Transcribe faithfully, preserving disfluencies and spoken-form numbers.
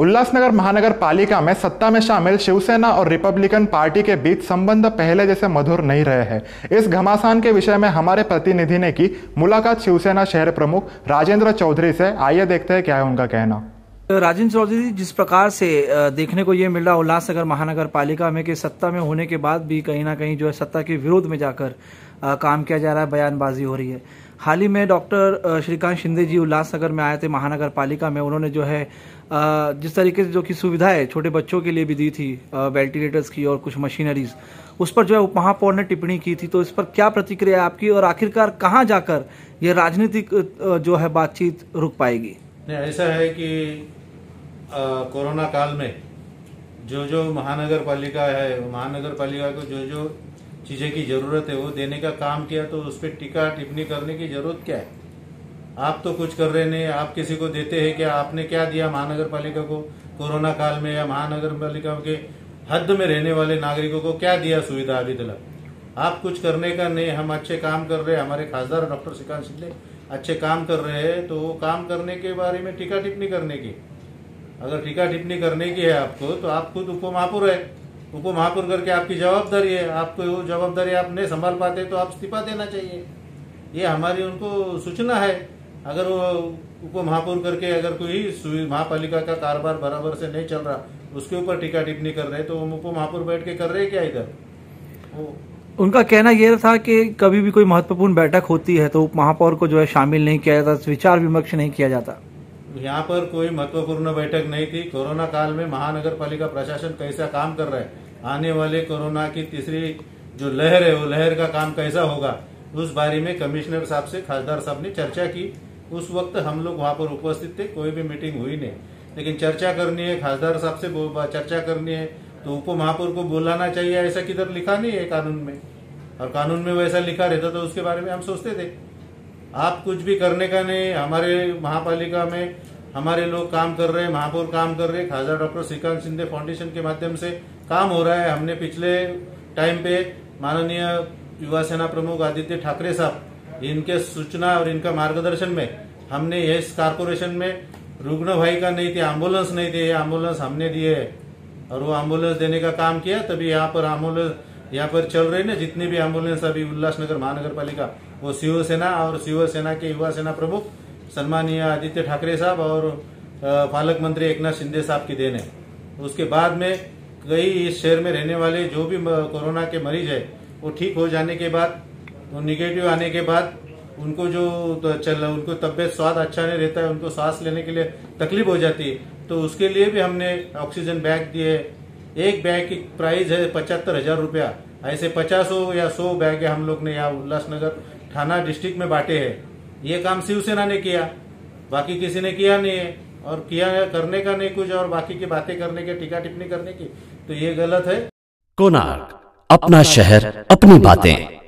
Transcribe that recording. उल्लासनगर महानगर पालिका में सत्ता में शामिल शिवसेना और रिपब्लिकन पार्टी के बीच संबंध पहले जैसे मधुर नहीं रहे हैं। इस घमासान के विषय में हमारे प्रतिनिधि ने की मुलाकात शिवसेना शहर प्रमुख राजेंद्र चौधरी से। आइए देखते हैं क्या है उनका कहना। राजेंद्र चौधरी जी, जिस प्रकार से देखने को ये मिल रहा उल्लासनगर महानगर पालिका में कि सत्ता में होने के बाद भी कहीं ना कहीं जो है सत्ता के विरोध में जाकर काम किया जा रहा है, बयानबाजी हो रही है। हाल ही में डॉक्टर श्रीकांत शिंदे जी उल्लासनगर में आए थे महानगर पालिका में। उन्होंने जो है जिस तरीके से जो कि सुविधाएं छोटे बच्चों के लिए भी दी थी, वेंटिलेटर्स की और कुछ मशीनरीज, उस पर जो है महापौर ने टिप्पणी की थी। तो इस पर क्या प्रतिक्रिया है आपकी और आखिरकार कहाँ जाकर ये राजनीतिक जो है बातचीत रुक पाएगी? ऐसा है कि आ, कोरोना काल में जो जो महानगर पालिका है, महानगर पालिका को जो जो चीज़ें की जरूरत है वो देने का काम किया, तो उस पर टीका टिप्पणी करने की जरूरत क्या है? आप तो कुछ कर रहे नहीं, आप किसी को देते हैं क्या? आपने क्या दिया महानगर पालिका को कोरोना काल में, या महानगर पालिका के हद में रहने वाले नागरिकों को क्या दिया सुविधा अभी तक? आप कुछ करने का नहीं। हम अच्छे काम कर रहे हैं, हमारे खासदार डॉक्टर श्रीकांत शिंदे अच्छे काम कर रहे हैं, तो वो काम करने के बारे में टीका टिप्पणी करने की, अगर टीका टिप्पणी करने की है आपको, तो आप खुद उपमहापौर है, उपमहापौर करके आपकी जवाबदारी है, आपको वो जवाबदारी आप नहीं संभाल पाते तो आप इस्तीफा देना चाहिए। ये हमारी उनको सूचना है। अगर वो उपमहापौर करके अगर कोई महापालिका का कारोबार बराबर से नहीं चल रहा, उसके ऊपर टीका टिप्पणी कर रहे हैं, तो हम उपमहापौर बैठ के कर रहे हैं क्या? इधर उनका कहना यह था कि कभी भी कोई महत्वपूर्ण बैठक होती है तो महापौर को जो है शामिल नहीं किया जाता, विचार विमर्श नहीं किया जाता। यहाँ पर कोई महत्वपूर्ण बैठक नहीं थी। कोरोना काल में महानगर पालिका प्रशासन कैसा काम कर रहा है, आने वाले कोरोना की तीसरी जो लहर है वो लहर का काम कैसा होगा, उस बारे में कमिश्नर साहब से खासदार साहब ने चर्चा की। उस वक्त हम लोग वहाँ पर उपस्थित थे, कोई भी मीटिंग हुई नहीं, लेकिन चर्चा करनी है, खासदार साहब से चर्चा करनी है तो उप महापौर को बुलाना चाहिए, ऐसा किधर लिखा नहीं है कानून में, और कानून में वैसा लिखा रहता तो उसके बारे में हम सोचते थे। आप कुछ भी करने का नहीं। हमारे महापालिका में हमारे लोग काम कर रहे हैं, महापौर काम कर रहे हैं, खासदार डॉक्टर श्रीकांत शिंदे फाउंडेशन के माध्यम से काम हो रहा है। हमने पिछले टाइम पे माननीय युवा सेना प्रमुख आदित्य ठाकरे साहब, इनके सूचना और इनका मार्गदर्शन में हमने इस कारपोरेशन में रुग्ण भाई का नहीं थे, एम्बुलेंस नहीं थे, ये एम्बुलेंस हमने दिए है और वो एम्बुलेंस देने का काम किया, तभी यहाँ पर एम्बुलेंस यहाँ पर चल रही ना, जितनी भी एम्बुलेंस अभी उल्लासनगर महानगर पालिका वो शिवसेना और शिवसेना के युवा सेना प्रमुख सन्माननीय आदित्य ठाकरे साहब और पालक मंत्री एकनाथ शिंदे साहब की देन है। उसके बाद में कई इस शहर में रहने वाले जो भी कोरोना के मरीज है वो ठीक हो जाने के बाद, वो निगेटिव आने के बाद उनको जो चल उनको तबियत स्वाद अच्छा नहीं रहता है, उनको सांस लेने के लिए तकलीफ हो जाती है, तो उसके लिए भी हमने ऑक्सीजन बैग दिए। एक बैग की प्राइस है पचहत्तर हजार रुपया। ऐसे पचास हो या सौ बैग हम लोग ने यहाँ उल्लासनगर थाना डिस्ट्रिक्ट में बांटे हैं। ये काम शिवसेना ने किया, बाकी किसी ने किया नहीं है, और किया करने का नहीं कुछ, और बाकी की बातें करने के, टीका टिप्पणी करने की, तो ये गलत है। कोणार्क, अपना शहर, अपनी बातें।